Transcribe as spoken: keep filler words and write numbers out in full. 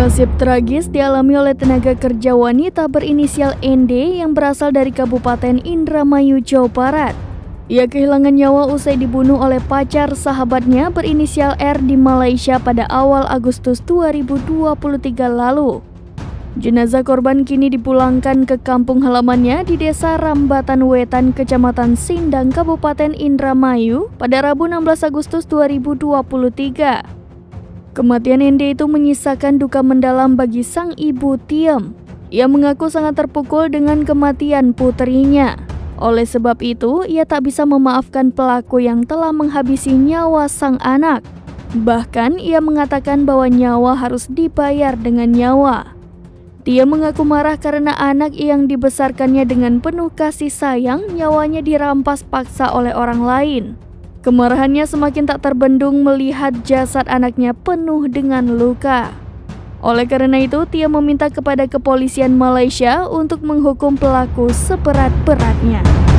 Nasib tragis dialami oleh tenaga kerja wanita berinisial N D yang berasal dari Kabupaten Indramayu, Jawa Barat. Ia kehilangan nyawa usai dibunuh oleh pacar sahabatnya berinisial R di Malaysia pada awal Agustus dua ribu dua puluh tiga lalu. Jenazah korban kini dipulangkan ke kampung halamannya di Desa Rambatan Wetan, Kecamatan Sindang, Kabupaten Indramayu pada Rabu enam belas Agustus dua ribu dua puluh tiga. Kematian N D itu menyisakan duka mendalam bagi sang ibu Tiyem. Ia mengaku sangat terpukul dengan kematian putrinya. Oleh sebab itu, ia tak bisa memaafkan pelaku yang telah menghabisi nyawa sang anak. Bahkan, ia mengatakan bahwa nyawa harus dibayar dengan nyawa. Tiyem mengaku marah karena anak yang dibesarkannya dengan penuh kasih sayang, nyawanya dirampas paksa oleh orang lain. Kemarahannya semakin tak terbendung melihat jasad anaknya penuh dengan luka. Oleh karena itu, Tiyem meminta kepada kepolisian Malaysia untuk menghukum pelaku seberat-beratnya.